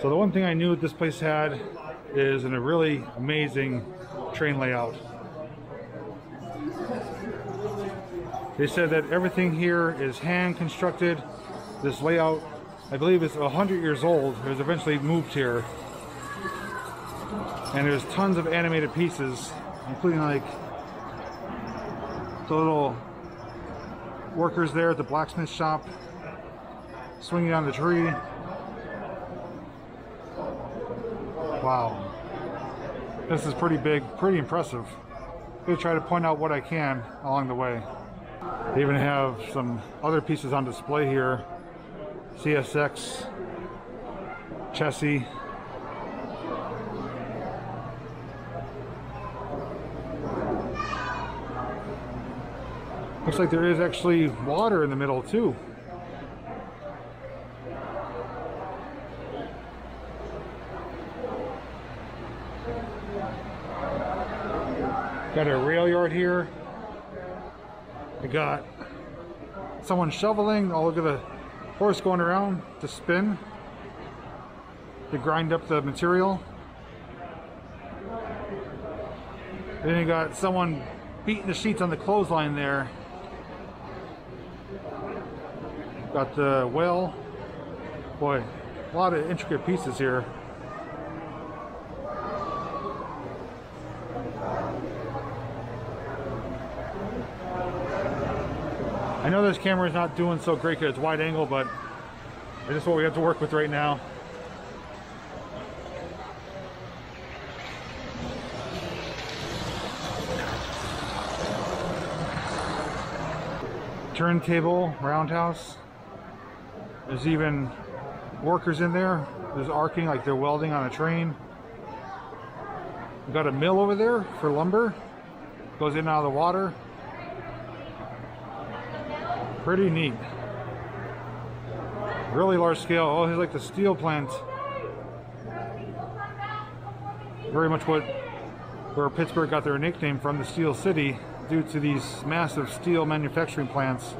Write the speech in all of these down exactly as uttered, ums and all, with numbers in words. So the one thing I knew this place had is in a really amazing train layout. They said that everything here is hand constructed. This layout, I believe, is one hundred years old. It was eventually moved here. And there's tons of animated pieces, including like the little workers there at the blacksmith shop, swinging on the tree. Wow. This is pretty big, pretty impressive. I'm gonna try to point out what I can along the way. They even have some other pieces on display here. C S X, Chessie. Looks like there is actually water in the middle too. Got a rail yard here. I got someone shoveling. Oh, look at the horse going around to spin to grind up the material. Then you got someone beating the sheets on the clothesline there. Got the well. Boy, a lot of intricate pieces here. I know this camera is not doing so great because it's wide angle, but it's just what we have to work with right now. Turntable, roundhouse. There's even workers in there. There's arcing, like they're welding on a train. We've got a mill over there for lumber. Goes in and out of the water. Pretty neat. Really large scale. Oh, here's like the steel plant. Very much what where Pittsburgh got their nickname from, the Steel City, due to these massive steel manufacturing plants.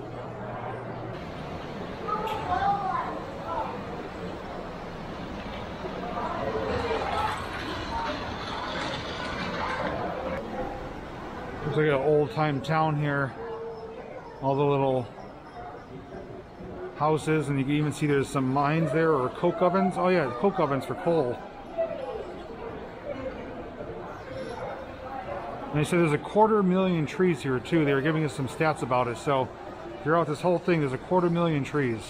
Looks like an old-time town here. All the little houses, and you can even see there's some mines there, or coke ovens. Oh yeah, coke ovens for coal. And they said there's a quarter million trees here too. They were giving us some stats about it. So throughout this whole thing, there's a quarter million trees.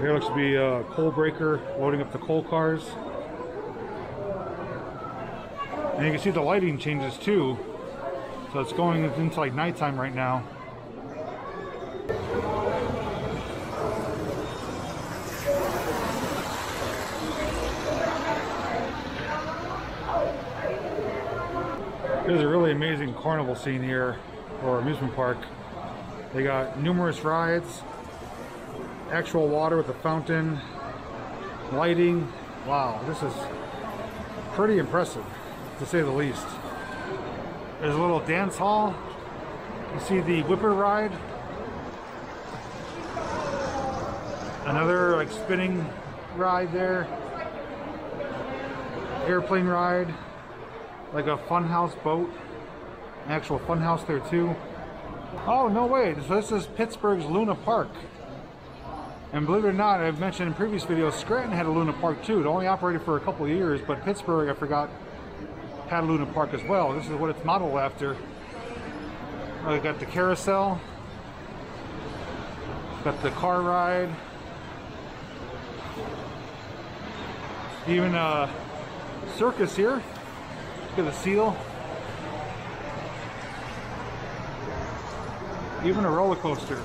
There looks to be a coal breaker loading up the coal cars. And you can see the lighting changes too. So it's going into like nighttime right now. There's a really amazing carnival scene here, or amusement park. They got numerous rides, actual water with a fountain, lighting. Wow, this is pretty impressive, to say the least. There's a little dance hall. You see the whipper ride. Another like spinning ride there. Airplane ride. Like a funhouse boat. An actual funhouse there too. Oh, no way. So this is Pittsburgh's Luna Park. And believe it or not, I've mentioned in previous videos, Scranton had a Luna Park too. It only operated for a couple of years, but Pittsburgh, I forgot, had Luna Park as well. This is what it's modeled after. I got the carousel, got the car ride, even a circus here. Look at the seal, even a roller coaster.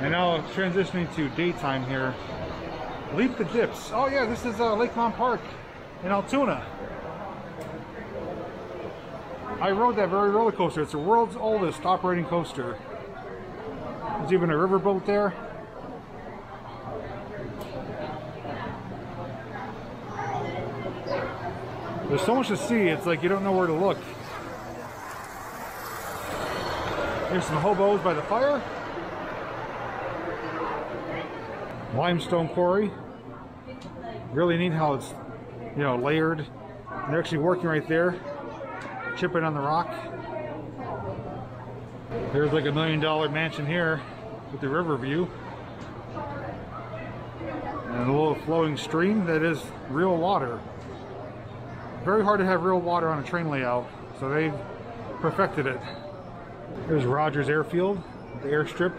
And now transitioning to daytime here. Leap the Dips. Oh yeah, this is uh, Lakemont Park in Altoona. I rode that very roller coaster. It's the world's oldest operating coaster. There's even a riverboat there. There's so much to see, it's like you don't know where to look. Here's some hobos by the fire. Limestone quarry. Really neat how it's, you know, layered. And they're actually working right there, chipping on the rock. There's like a million dollar mansion here with the river view. And a little flowing stream that is real water. Very hard to have real water on a train layout, so they've perfected it. Here's Rogers Airfield, the airstrip,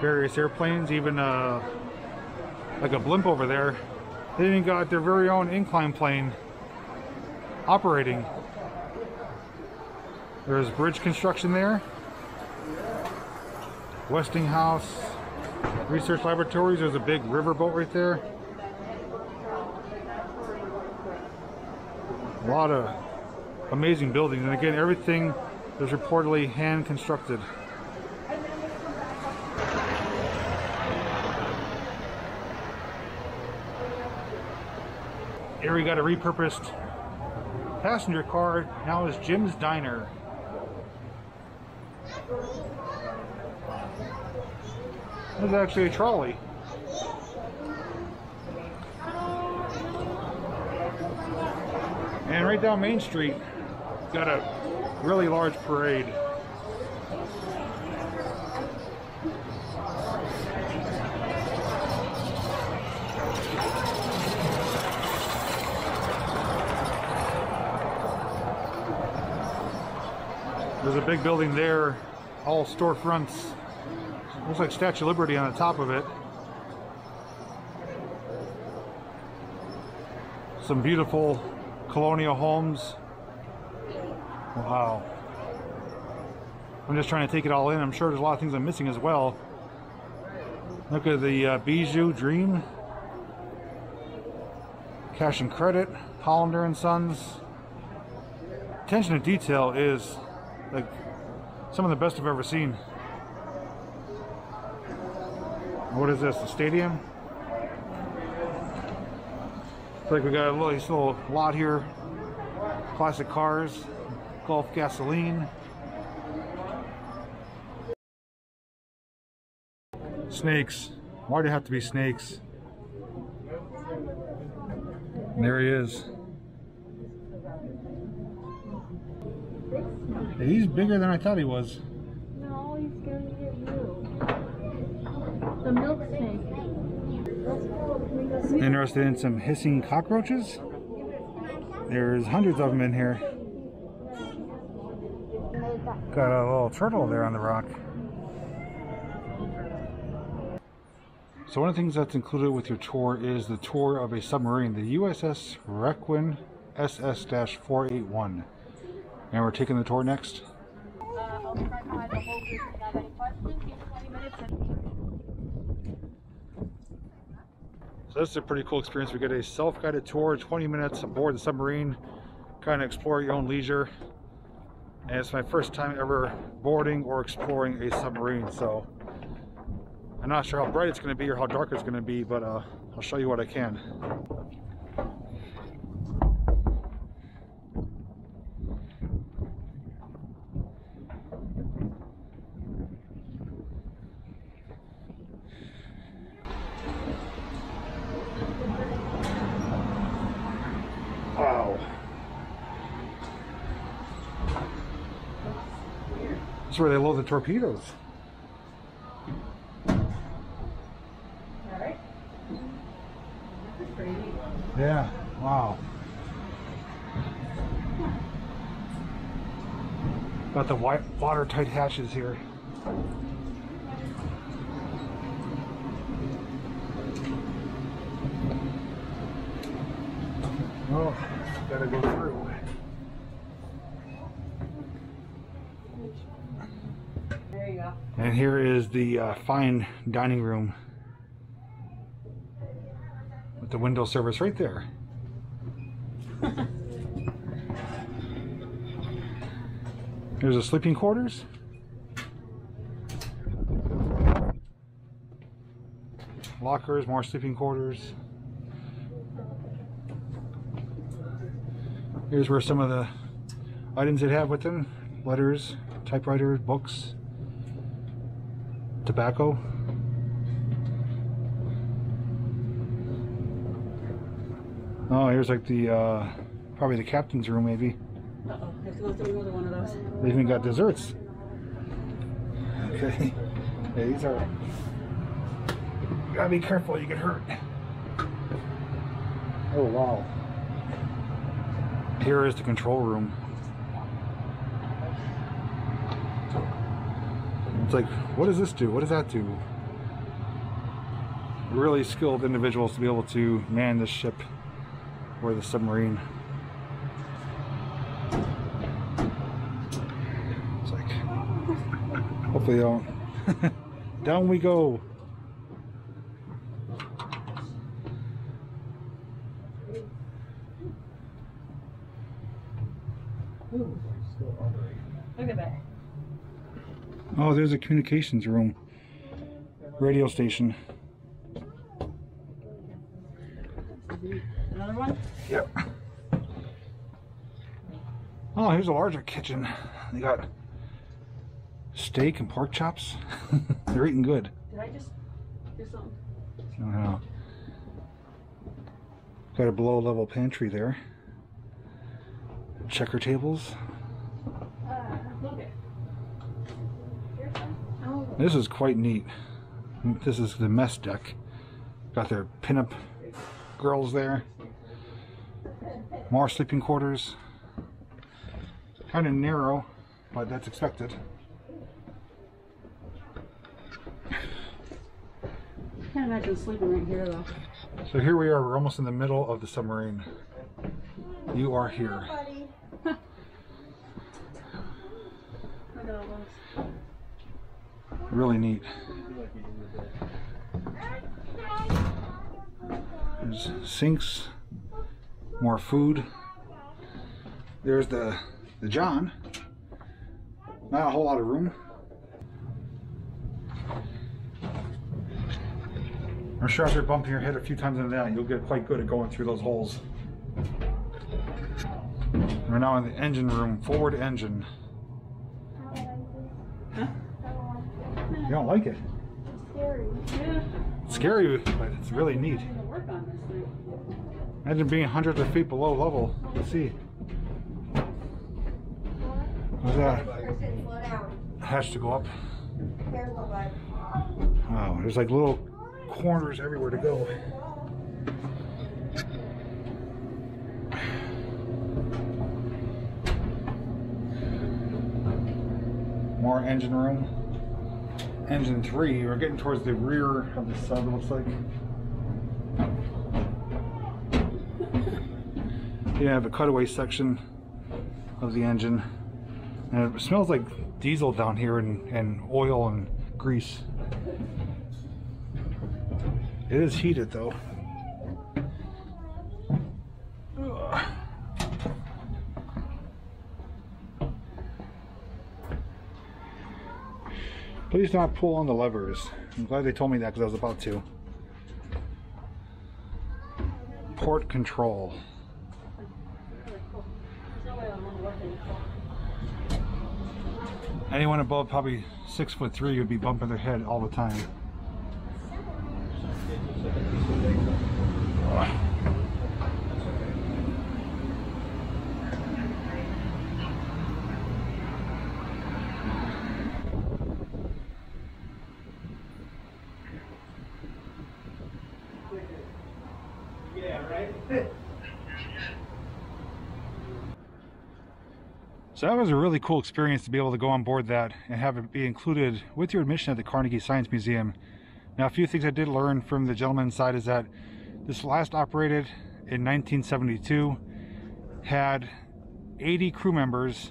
various airplanes, even uh, like a blimp over there. They even got their very own incline plane operating. There's bridge construction there. Westinghouse Research Laboratories, there's a big riverboat right there. A lot of amazing buildings, and again, everything is reportedly hand constructed. Here we got a repurposed passenger car, now is Jim's Diner. There's actually a trolley. And right down Main Street, got a really large parade. There's a big building there, all storefronts. Looks like Statue of Liberty on the top of it. Some beautiful colonial homes. Wow. I'm just trying to take it all in. I'm sure there's a lot of things I'm missing as well. Look at the uh, Bijou Dream. Cash and Credit. Hollander and Sons. Attention to detail is like some of the best I've ever seen. What is this? The stadium? It's like we got a little, this little lot here. Classic cars. Gulf gasoline. Snakes. Why do they have to be snakes? And there he is. Hey, he's bigger than I thought he was. No, he's going to get you. The milk snake. Interested in some hissing cockroaches? There's hundreds of them in here. Got a little turtle there on the rock. So one of the things that's included with your tour is the tour of a submarine, the U S S Requin S S four eighty-one. And we're taking the tour next. So this is a pretty cool experience. We get a self-guided tour, twenty minutes aboard the submarine, kind of explore at your own leisure. And it's my first time ever boarding or exploring a submarine, so I'm not sure how bright it's going to be or how dark it's going to be, but uh, I'll show you what I can. That's where they load the torpedoes. Alright. Yeah, wow. Got the white watertight hatches here. Oh, gotta go through. And here is the uh, fine dining room with the window service right there. Here's the sleeping quarters. Lockers, more sleeping quarters. Here's where some of the items they'd have with them. Letters, typewriters, books, tobacco. Oh, here's like the, uh, probably the captain's room, maybe. Uh-oh, I have to go through another one of those. They even got desserts. Okay. Yeah, these are... You gotta be careful, you get hurt. Oh, wow. Here is the control room. It's like, what does this do? What does that do? Really skilled individuals to be able to man this ship or the submarine. It's like, hopefully they don't. Down we go. Look at that. Oh, there's a communications room. Radio station. Another one? Yep. Oh, here's a larger kitchen. They got steak and pork chops. They're eating good. Did I just do something? I don't know. Got a below level pantry there. Checker tables. This is quite neat. This is the mess deck. Got their pinup girls there. More sleeping quarters. Kind of narrow, but that's expected. I can't imagine sleeping right here, though. So here we are. We're almost in the middle of the submarine. You are here. Look at all those. Really neat. There's sinks, more food. There's the the john. Not a whole lot of room. I'm sure after bumping your head a few times in that, you'll get quite good at going through those holes. We're now in the engine room, forward engine. Huh? You don't like it. It's scary. Yeah. It's scary, but it's really neat. Imagine being hundreds of feet below level. Let's see. There's a hatch to go up. Wow, there's like little corners everywhere to go. More engine room. Engine three, we're getting towards the rear of the sub, it looks like. You have a cutaway section of the engine. And it smells like diesel down here and, and oil and grease. It is heated though. Ugh. Please not pull on the levers. I'm glad they told me that because I was about to. Port control. Anyone above probably six foot three would be bumping their head all the time. So that was a really cool experience to be able to go on board that and have it be included with your admission at the Carnegie Science Museum. Now, a few things I did learn from the gentleman inside is that this last operated in nineteen seventy-two, had eighty crew members,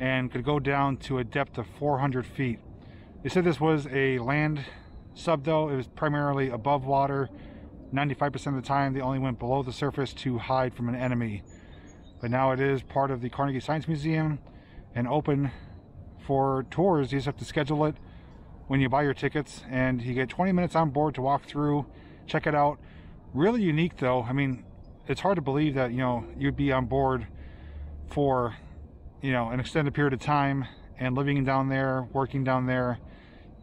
and could go down to a depth of four hundred feet. They said this was a land sub though. It was primarily above water. ninety-five percent of the time, they only went below the surface to hide from an enemy. But now it is part of the Carnegie Science Museum and open for tours. You just have to schedule it when you buy your tickets, and you get twenty minutes on board to walk through, check it out. Really unique though. I mean, it's hard to believe that, you know, you'd be on board for, you know, an extended period of time, and living down there, working down there,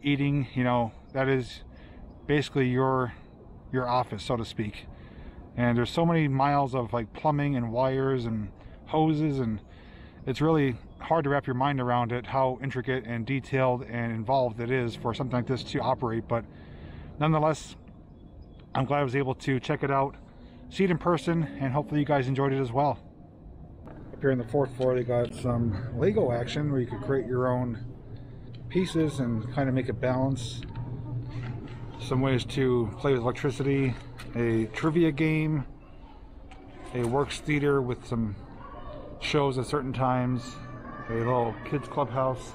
eating, you know, that is basically your your office, so to speak. And there's so many miles of like plumbing and wires and hoses, and it's really hard to wrap your mind around it, how intricate and detailed and involved it is for something like this to operate. But nonetheless, I'm glad I was able to check it out, see it in person, and hopefully you guys enjoyed it as well. Up here in the fourth floor, they got some Lego action where you could create your own pieces and kind of make a balance. Some ways to play with electricity, a trivia game, a works theater with some shows at certain times, a little kids clubhouse.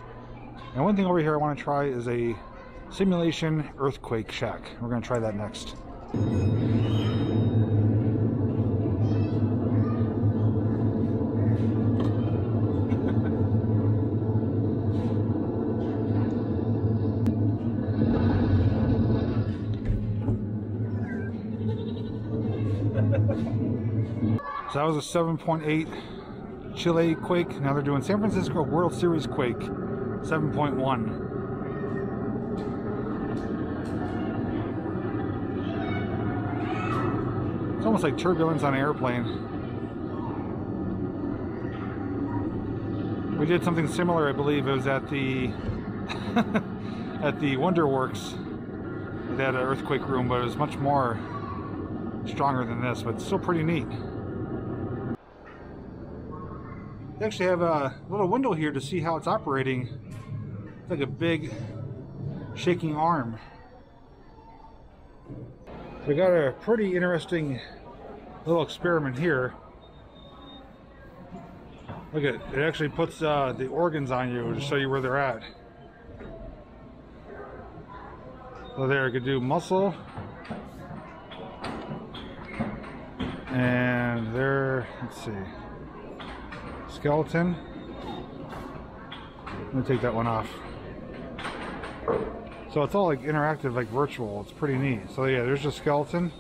And one thing over here I want to try is a simulation earthquake shack. We're going to try that next. So that was a seven point eight Chile quake. Now they're doing San Francisco World Series quake, seven point one. It's almost like turbulence on an airplane. We did something similar, I believe. It was at the at the Wonderworks. They had an earthquake room, but it was much more stronger than this, but it's still pretty neat. They actually have a little window here to see how it's operating. It's like a big shaking arm. We got a pretty interesting little experiment here. Look at it, it actually puts uh, the organs on you to show you where they're at. So there, you could do muscle. And there, let's see. Skeleton. Let me take that one off. So it's all like interactive, like virtual. It's pretty neat. So yeah, there's the skeleton.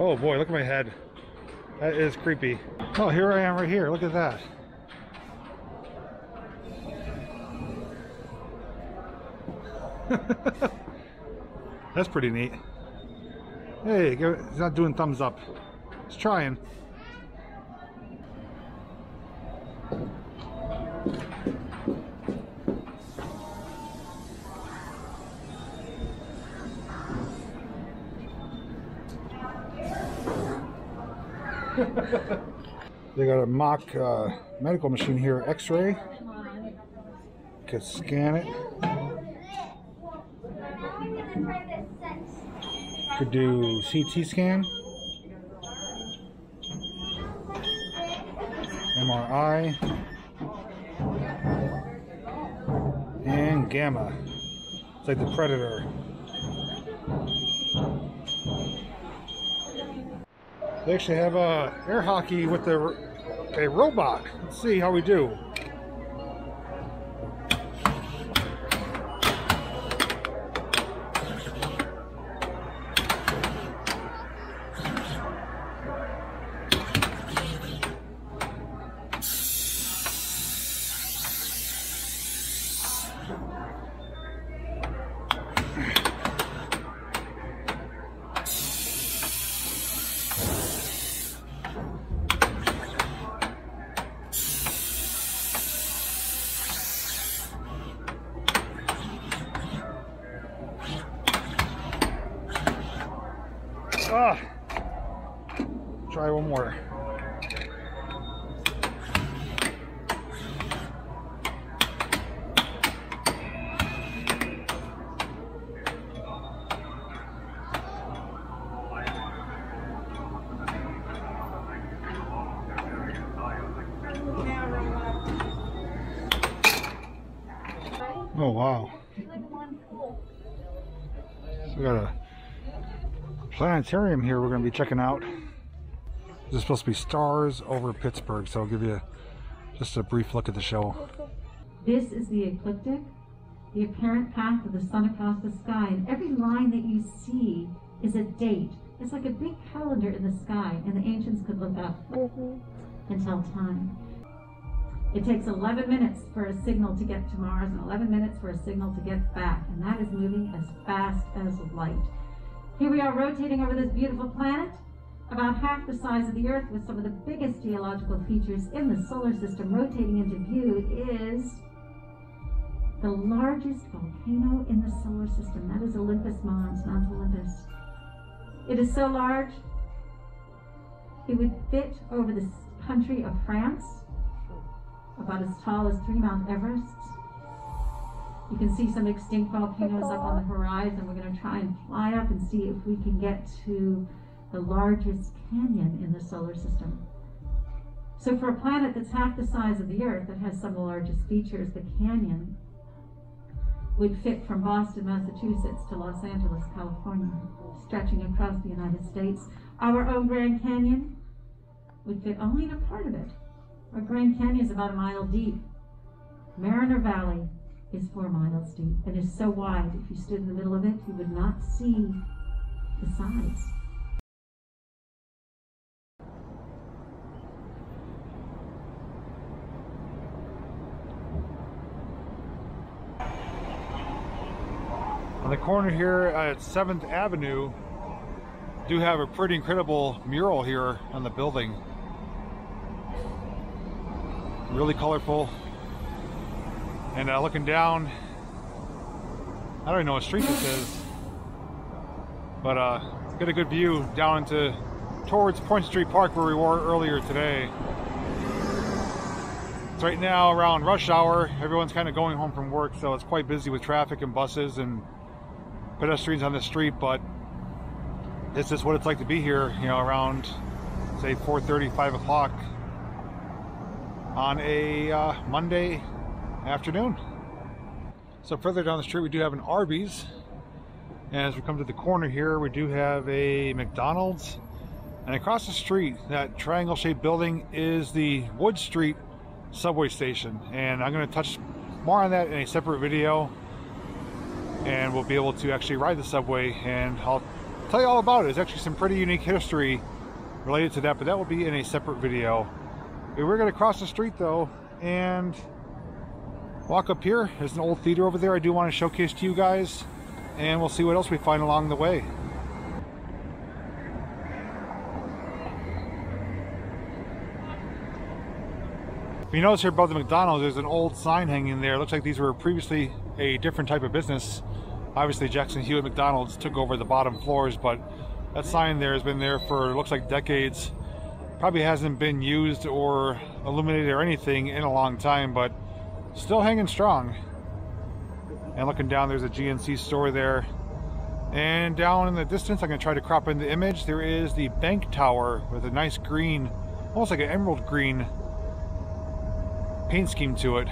Oh boy, look at my head. That is creepy. Oh, here I am right here. Look at that. That's pretty neat. Hey, give it, it's not doing thumbs up. It's trying. They got a mock uh, medical machine here, x-ray. Could scan it. Could do C T scan. M R I and gamma. It's like the Predator. They actually have a air hockey with a, a robot. Let's see how we do. Ah. Try one more. Oh wow. So we got a planetarium here we're going to be checking out. This is supposed to be stars over Pittsburgh, so I'll give you just a brief look at the show. This is the ecliptic, the apparent path of the sun across the sky, and every line that you see is a date It's like a big calendar in the sky, and the ancients could look up mm-hmm. and tell time. It takes eleven minutes for a signal to get to Mars and eleven minutes for a signal to get back, and that is moving as fast as light. Here we are rotating over this beautiful planet, about half the size of the Earth, with some of the biggest geological features in the solar system. Rotating into view is the largest volcano in the solar system. That is Olympus Mons, Mount Olympus. It is so large, it would fit over the country of France, about as tall as three Mount Everests. You can see some extinct volcanoes up on the horizon. We're going to try and fly up and see if we can get to the largest canyon in the solar system. So for a planet that's half the size of the Earth, that has some of the largest features, the canyon would fit from Boston, Massachusetts to Los Angeles, California, stretching across the United States. Our own Grand Canyon would fit only in a part of it. Our Grand Canyon is about a mile deep. Mariner Valley is four miles deep and is so wide, if you stood in the middle of it, you would not see the sides. On the corner here at seventh avenue, do have a pretty incredible mural here on the building. Really colorful. And uh, looking down, I don't even know what street this is, but uh, get a good view down into towards Point Street Park where we were earlier today. It's right now around rush hour. Everyone's kind of going home from work, so it's quite busy with traffic and buses and pedestrians on the street. But this is what it's like to be here, you know, around say four thirty, five o'clock on a uh, Monday afternoon. So further down the street we do have an Arby's, and as we come to the corner here we do have a McDonald's, and across the street that triangle shaped building is the Wood Street subway station, and I'm going to touch more on that in a separate video, and we'll be able to actually ride the subway and I'll tell you all about it. There's actually some pretty unique history related to that, but that will be in a separate video. We're going to cross the street though and walk up here. There's an old theater over there I do want to showcase to you guys, and we'll see what else we find along the way. If you notice here above the McDonald's, there's an old sign hanging there. It looks like these were previously a different type of business. Obviously Jackson Hewitt McDonald's took over the bottom floors, but that sign there has been there for, it looks like, decades. Probably hasn't been used or illuminated or anything in a long time, but still hanging strong. And looking down, there's a G N C store there, and down in the distance, I'm going to try to crop in the image, there is the bank tower with a nice green, almost like an emerald green paint scheme to it.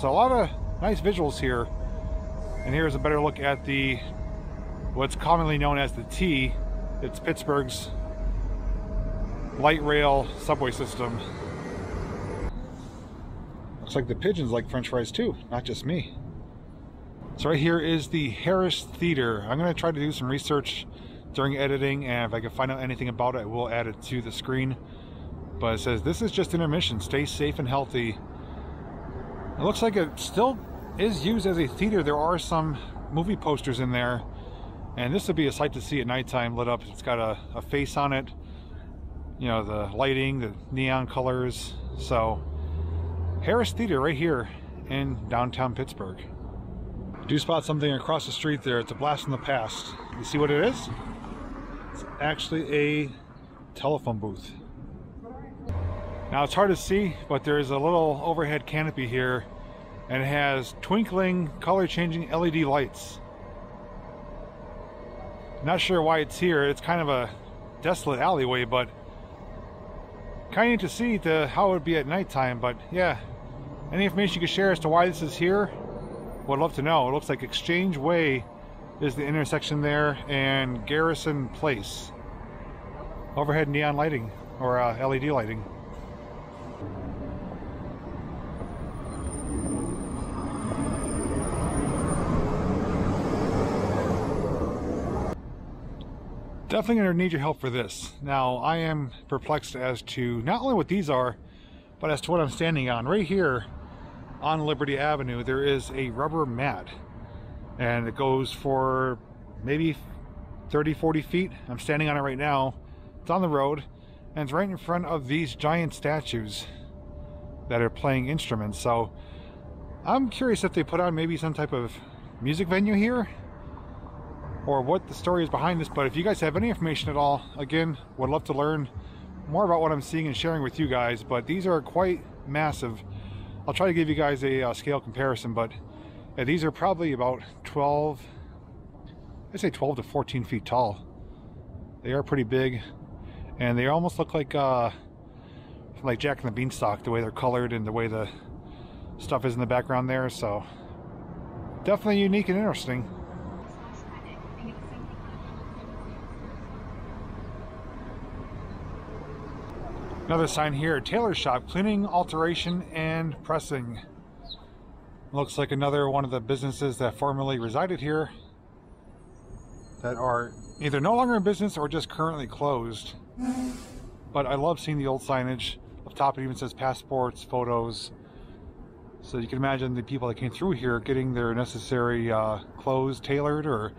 So a lot of nice visuals here. And here's a better look at the what's commonly known as the T. It's Pittsburgh's light rail subway system. Looks like the pigeons like French fries too, not just me. So right here is the Harris Theater. I'm going to try to do some research during editing, and if I can find out anything about it, I will add it to the screen. But it says, this is just intermission. Stay safe and healthy. It looks like it still is used as a theater. There are some movie posters in there, and this would be a sight to see at nighttime lit up. It's got a, a face on it. You know, the lighting, the neon colors. So Harris Theater right here in downtown Pittsburgh. I do spot something across the street there. It's a blast from the past. You see what it is? It's actually a telephone booth. Now it's hard to see, but there is a little overhead canopy here, and it has twinkling, color-changing L E D lights. Not sure why it's here. It's kind of a desolate alleyway, but kind of neat to see the, how it would be at nighttime. But yeah, any information you can share as to why this is here, would love to know. It looks like Exchange Way is the intersection there, and Garrison Place. Overhead neon lighting, or uh, L E D lighting. definitely going to need your help for this. Now, I am perplexed as to not only what these are, but as to what I'm standing on. Right here on Liberty Avenue, there is a rubber mat, and it goes for maybe thirty, forty feet. I'm standing on it right now. It's on the road, and it's right in front of these giant statues that are playing instruments. So I'm curious if they put on maybe some type of music venue here, or what the story is behind this. But if you guys have any information at all, again, would love to learn more about what I'm seeing and sharing with you guys. But these are quite massive. I'll try to give you guys a uh, scale comparison, but yeah, these are probably about twelve, I'd say twelve to fourteen feet tall. They are pretty big, and they almost look like uh, like Jack and the Beanstalk, the way they're colored and the way the stuff is in the background there. So definitely unique and interesting. Another sign here, Taylor's Shop, cleaning, alteration, and pressing. Looks like another one of the businesses that formerly resided here that are either no longer in business or just currently closed. But I love seeing the old signage. Up top it even says passports, photos. So you can imagine the people that came through here getting their necessary uh, clothes tailored or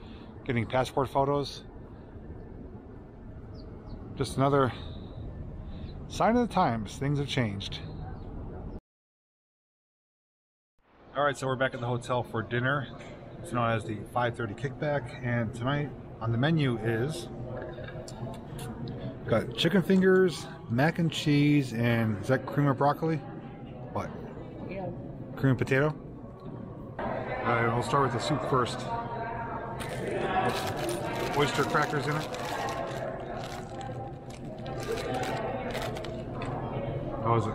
getting passport photos. Just another sign of the times, things have changed. Alright, so we're back at the hotel for dinner. It's known as the five thirty kickback, and tonight on the menu is got chicken fingers, mac and cheese, and is that cream of broccoli? What? Yeah. Cream of potato? Alright, we'll start with the soup first. Oyster crackers in it. How is it?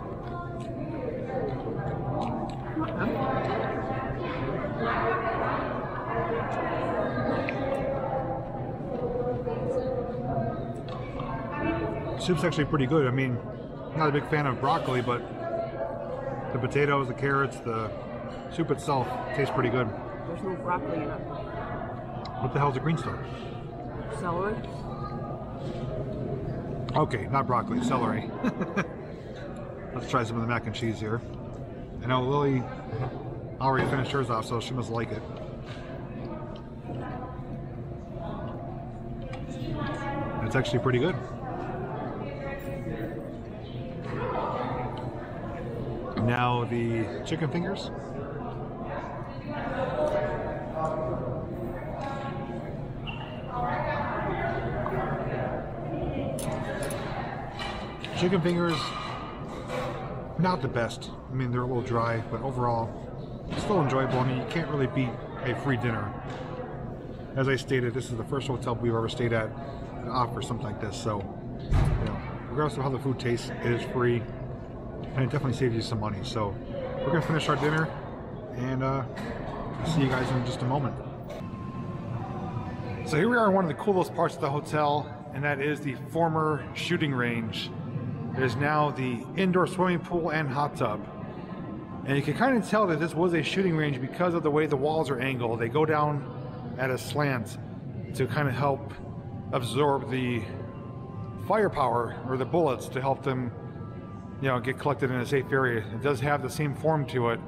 Mm-hmm. Soup's actually pretty good. I mean, I'm not a big fan of broccoli, but the potatoes, the carrots, the soup itself tastes pretty good. There's no broccoli in it. What the hell's a green stuff? Celery. Okay, not broccoli, celery. Let's try some of the mac and cheese here. I know Lily already finished hers off, so she must like it. It's actually pretty good. Now the chicken fingers. Chicken fingers, not the best. I mean, they're a little dry, but overall, still enjoyable. I mean, you can't really beat a free dinner. As I stated, this is the first hotel we've ever stayed at that offers something like this, so, you know, regardless of how the food tastes, it is free, and it definitely saves you some money. So, we're going to finish our dinner, and uh, I'll see you guys in just a moment. So here we are in one of the coolest parts of the hotel, and that is the former shooting range. It is now the indoor swimming pool and hot tub. And you can kind of tell that this was a shooting range because of the way the walls are angled. They go down at a slant to kind of help absorb the firepower or the bullets to help them, you know, get collected in a safe area. It does have the same form to it,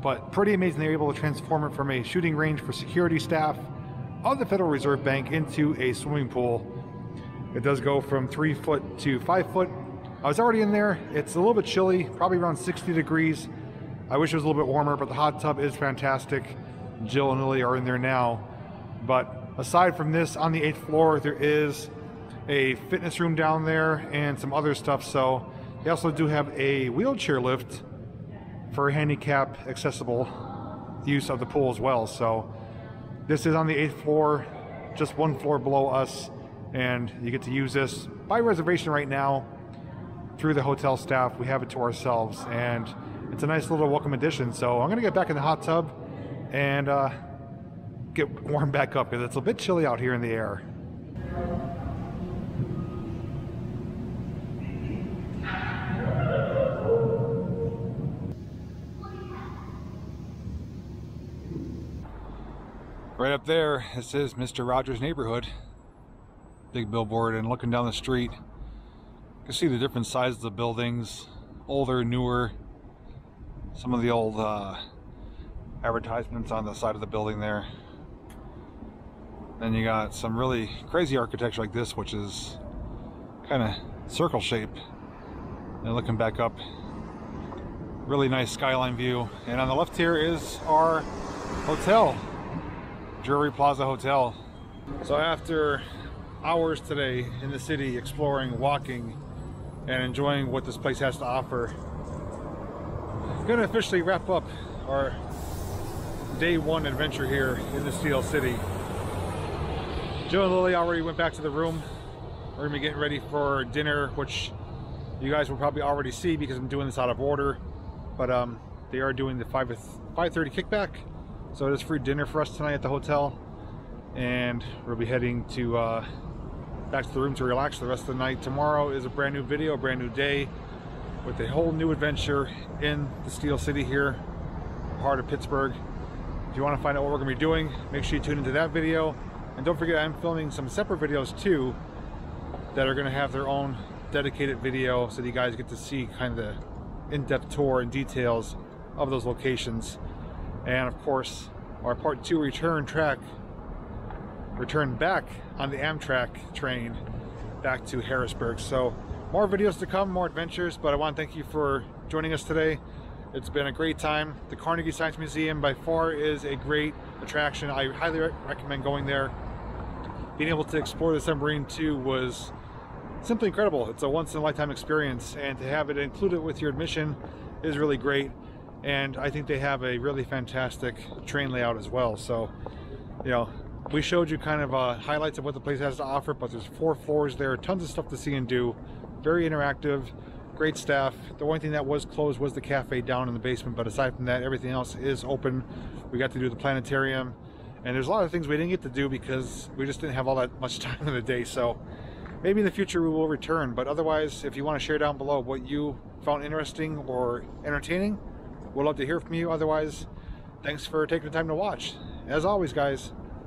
but pretty amazing they're able to transform it from a shooting range for security staff of the Federal Reserve Bank into a swimming pool. It does go from three foot to five foot. I was already in there. It's a little bit chilly, probably around sixty degrees. I wish it was a little bit warmer, but the hot tub is fantastic. Jill and Lily are in there now. But aside from this, on the eighth floor, there is a fitness room down there and some other stuff. So they also do have a wheelchair lift for handicap accessible use of the pool as well. So this is on the eighth floor, just one floor below us. And you get to use this by reservation right now. Through the hotel staff, we have it to ourselves, and it's a nice little welcome addition. So I'm gonna get back in the hot tub and uh, get warmed back up because it's a bit chilly out here in the air. Right up there, this is Mister Rogers' neighborhood. big billboard, and looking down the street, you can see the different sizes of the buildings, older, newer. Some of the old uh, advertisements on the side of the building there. Then you got some really crazy architecture like this, which is kind of circle shaped. And looking back up, really nice skyline view. And on the left here is our hotel, Drury Plaza Hotel. So after hours today in the city, exploring, walking, and enjoying what this place has to offer, I'm gonna officially wrap up our day one adventure here in the Steel City. Joe and Lily already went back to the room. We're gonna be getting ready for dinner, which you guys will probably already see because I'm doing this out of order, but um, they are doing the five thirty kickback. So it is free dinner for us tonight at the hotel, and we'll be heading to uh, back to the room to relax the rest of the night. Tomorrow is a brand new video, a brand new day, with a whole new adventure in the Steel City here, heart of Pittsburgh. If you want to find out what we're going to be doing, make sure you tune into that video. And don't forget, I'm filming some separate videos too that are going to have their own dedicated video, so that you guys get to see kind of the in-depth tour and details of those locations. And of course, our part two return track, return back on the Amtrak train back to Harrisburg. So more videos to come, more adventures, but I want to thank you for joining us today. It's been a great time. The Carnegie Science Museum by far is a great attraction. I highly recommend going there. Being able to explore the submarine too was simply incredible. It's a once in a lifetime experience, and to have it included with your admission is really great. And I think they have a really fantastic train layout as well. So, you know, we showed you kind of uh, highlights of what the place has to offer, but there's four floors there, tons of stuff to see and do, very interactive, great staff. The only thing that was closed was the cafe down in the basement, but aside from that, everything else is open. We got to do the planetarium, and there's a lot of things we didn't get to do because we just didn't have all that much time in the day. So maybe in the future we will return, but otherwise, if you want to share down below what you found interesting or entertaining, we'd love to hear from you. Otherwise, thanks for taking the time to watch. As always, guys,